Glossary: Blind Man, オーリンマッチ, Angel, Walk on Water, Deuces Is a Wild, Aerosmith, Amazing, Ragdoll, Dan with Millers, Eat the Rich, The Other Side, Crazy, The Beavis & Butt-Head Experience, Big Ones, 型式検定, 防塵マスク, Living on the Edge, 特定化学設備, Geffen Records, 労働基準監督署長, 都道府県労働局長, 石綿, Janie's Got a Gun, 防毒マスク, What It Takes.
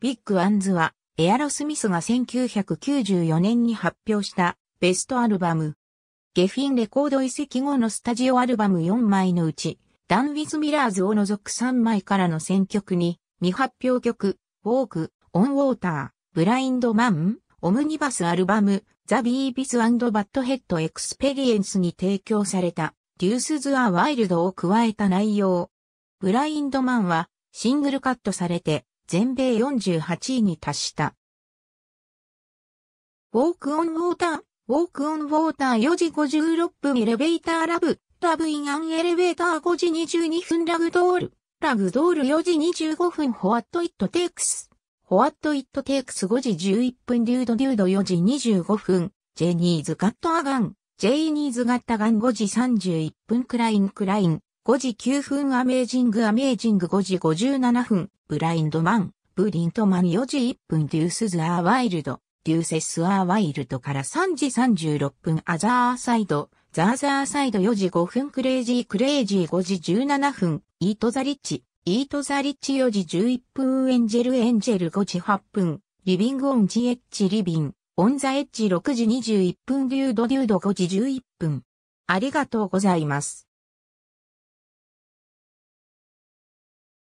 ビッグ・アンズは、エアロスミスが1994年に発表したベストアルバム。ゲフィンレコード移籍後のスタジオアルバム4枚のうち、ダン・ウィズ・ミラーズを除く3枚からの選曲に、未発表曲、ウォーク、オン・ウォーター、ブラインド・マン、オムニバスアルバム、ザ・ビービス&バットヘッド・エクスペリエンスに提供された、デュース・ズ・ア・ワイルドを加えた内容。ブラインド・マンは、シングルカットされて、全米48位に達した。ウォークオンウォーター4時56分エレベーターラブインアンエレベーター5時22分ラグドール4時25分ホワットイットテイクス5時11分デュード4時25分ジェイニーズガッタガン5時31分クライン5時9分アメージング5時57分ブリントマン4時1分デューセスアーワイルドから3時36分ザーサイド4時5分クレイジー5時17分イートザリッチ4時11分エンジェル5時8分リビングオンザエッジ6時21分デュード5時11分ありがとうございます。